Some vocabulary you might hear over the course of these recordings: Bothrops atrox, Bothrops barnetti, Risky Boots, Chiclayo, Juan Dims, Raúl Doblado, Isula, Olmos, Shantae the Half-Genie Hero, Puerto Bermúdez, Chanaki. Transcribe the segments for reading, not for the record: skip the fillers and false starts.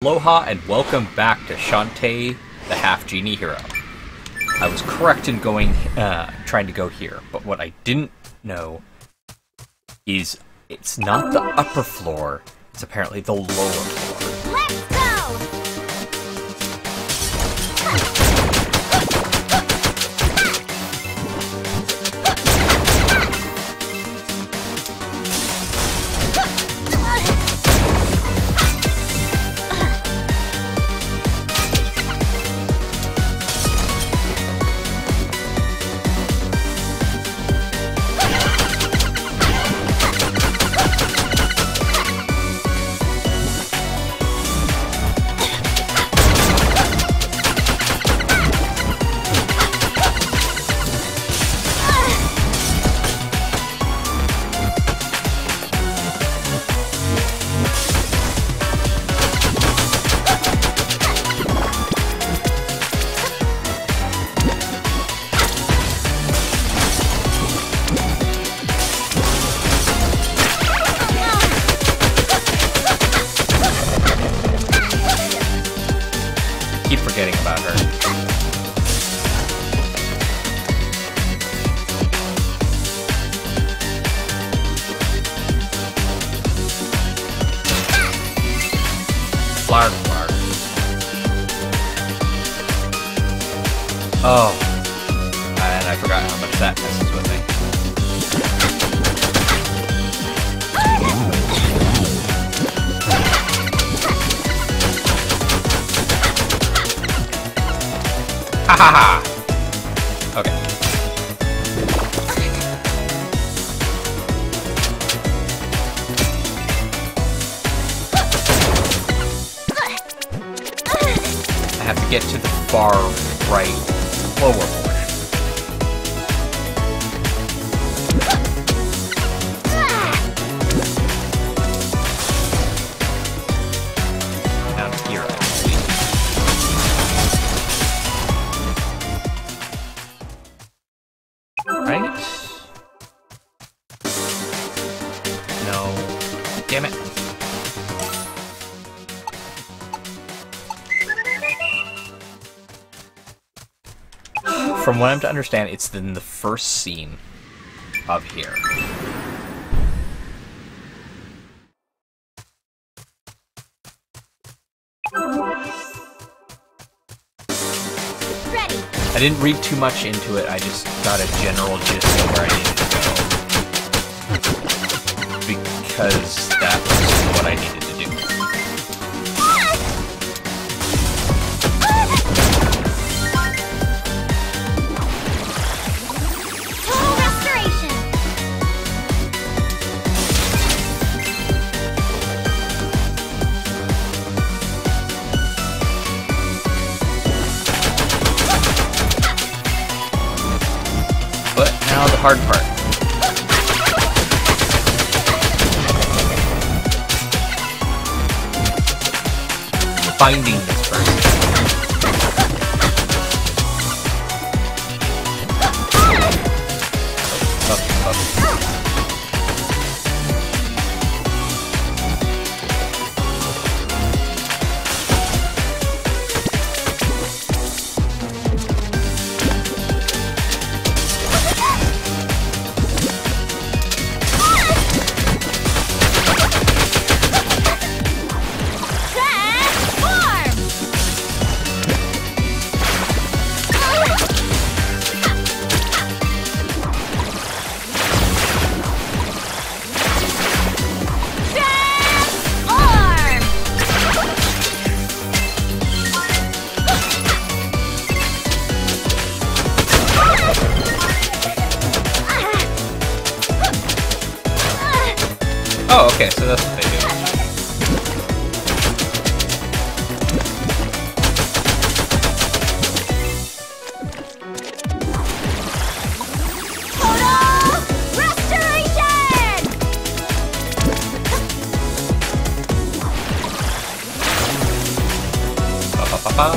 Aloha and welcome back to Shantae the Half-Genie Hero. I was correct in going, trying to go here, but what I didn't know is it's not the upper floor, it's apparently the lower floor. Let's keep forgetting about her. Flark, flark. Oh, and I forgot how much that messes with me. Haha! Okay. I have to get to the far right lower portion. Down here, I believe. Right? No. Damn it. From what I'm to understand, it's in the first scene of here. I didn't read too much into it, I just got a general gist of where I needed to go. Because that was what I needed to do. Total restoration. But now the hard part. Finding this person. Up, up. Oh, okay, so that's what they do. Total restoration! Ba-ba-ba-ba.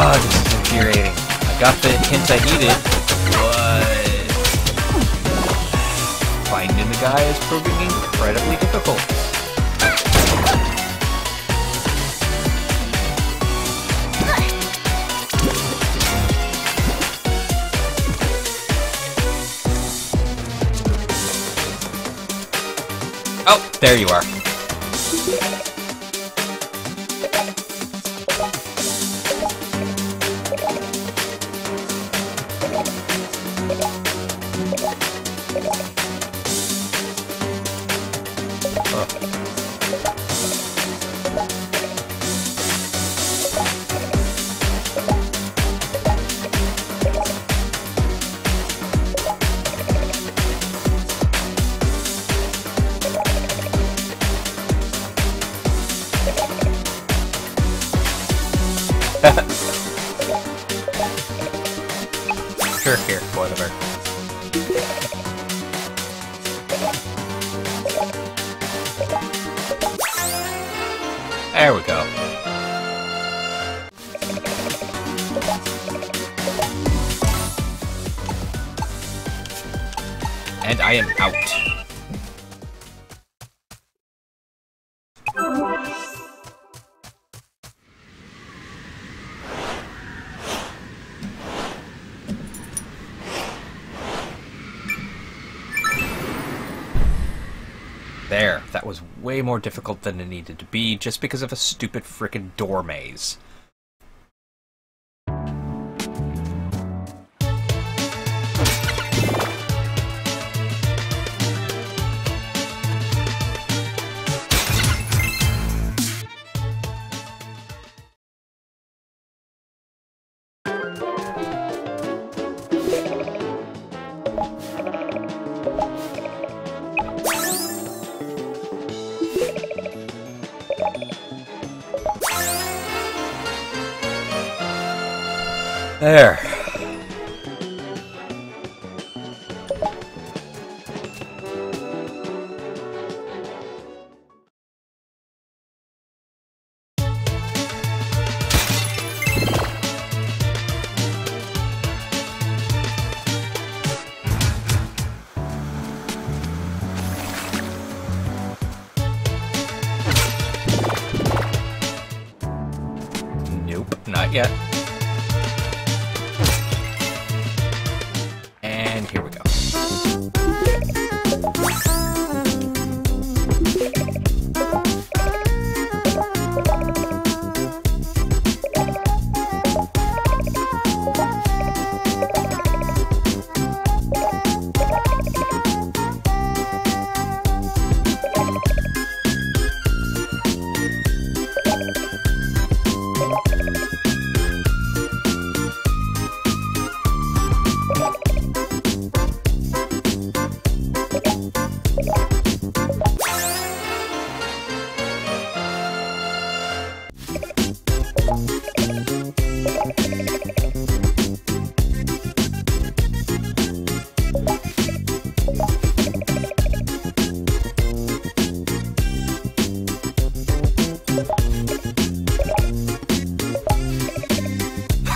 Oh, this is infuriating. I got the hint I needed. What? Finding the guy is proving incredibly difficult. Oh, there you are. Sure, here, whatever. There we go. And I am out. There, that was way more difficult than it needed to be, just because of a stupid frickin' door maze. There. Nope, not yet. Here we go.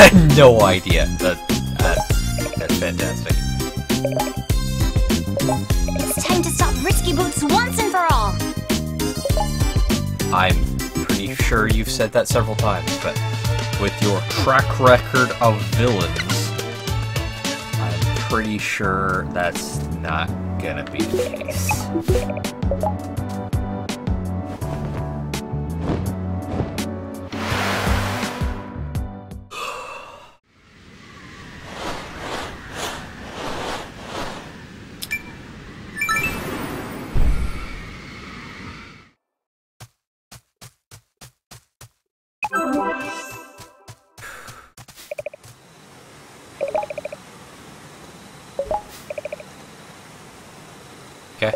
I had no idea. That's fantastic. It's time to stop Risky Boots once and for all. I'm pretty sure you've said that several times, but with your track record of villains, I'm pretty sure that's not gonna be the case. Okay.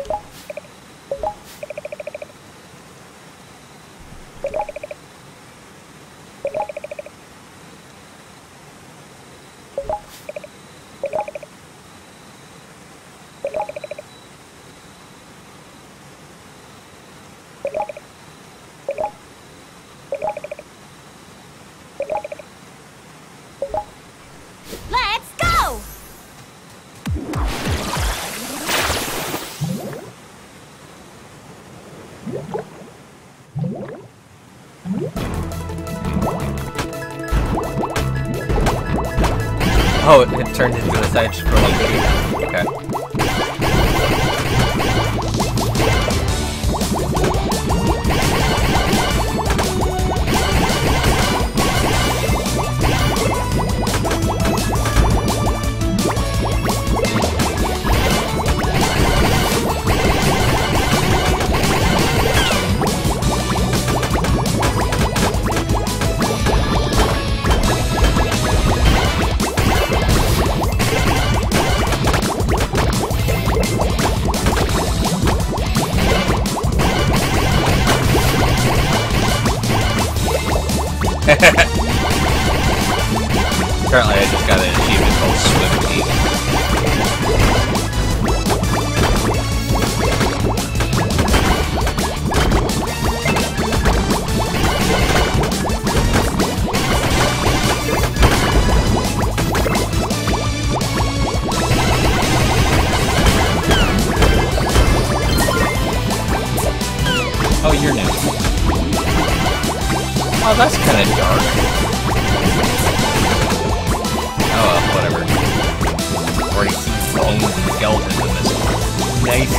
Oh, it turned into a side scroll. Okay. Apparently I just got an achievement called Swim Team. Oh, you're new. Oh, that's kinda dark. Whatever. Or you see bones and skeletons in this nice,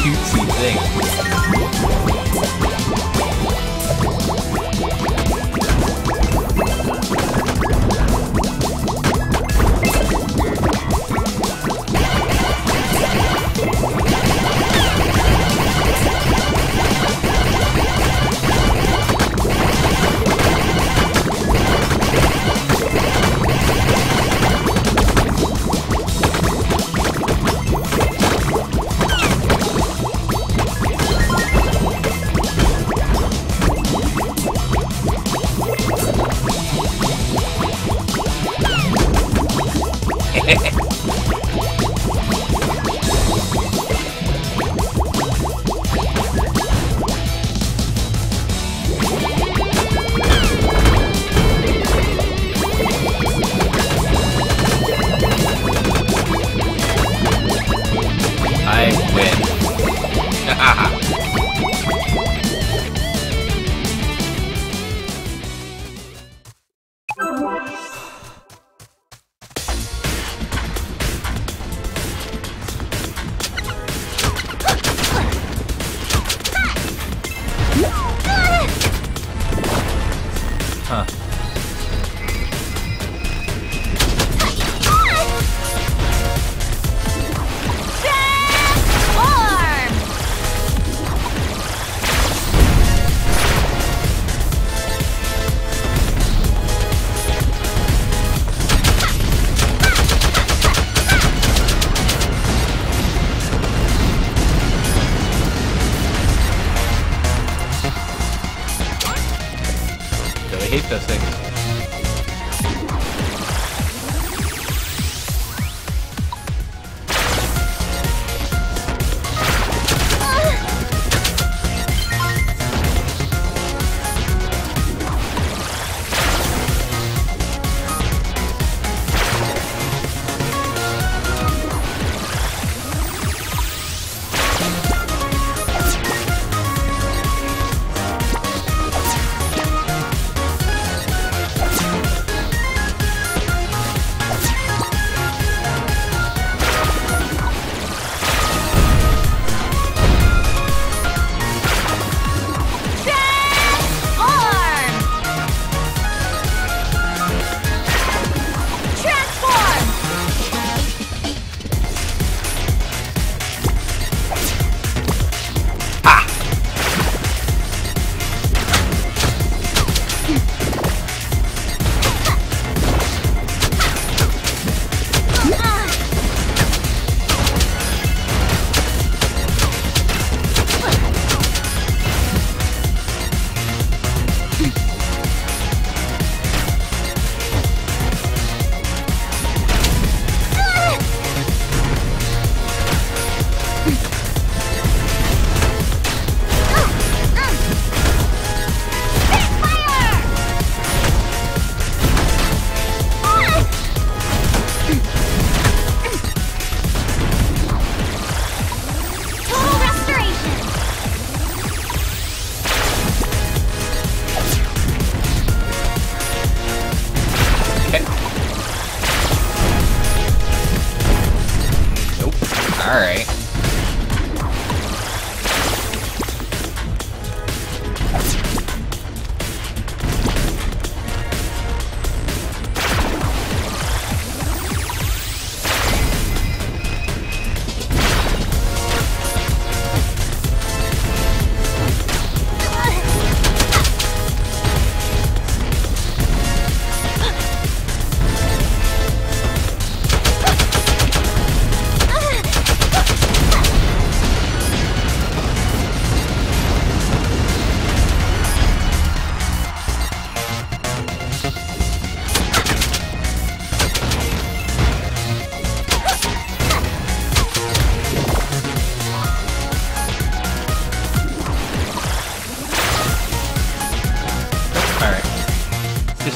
cutesy thing.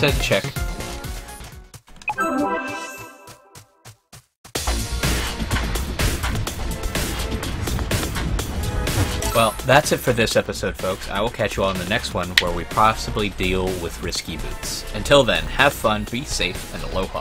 just had to check. Well, that's it for this episode, folks. I will catch you all in the next one where we possibly deal with Risky Boots. Until then, have fun, be safe, and aloha.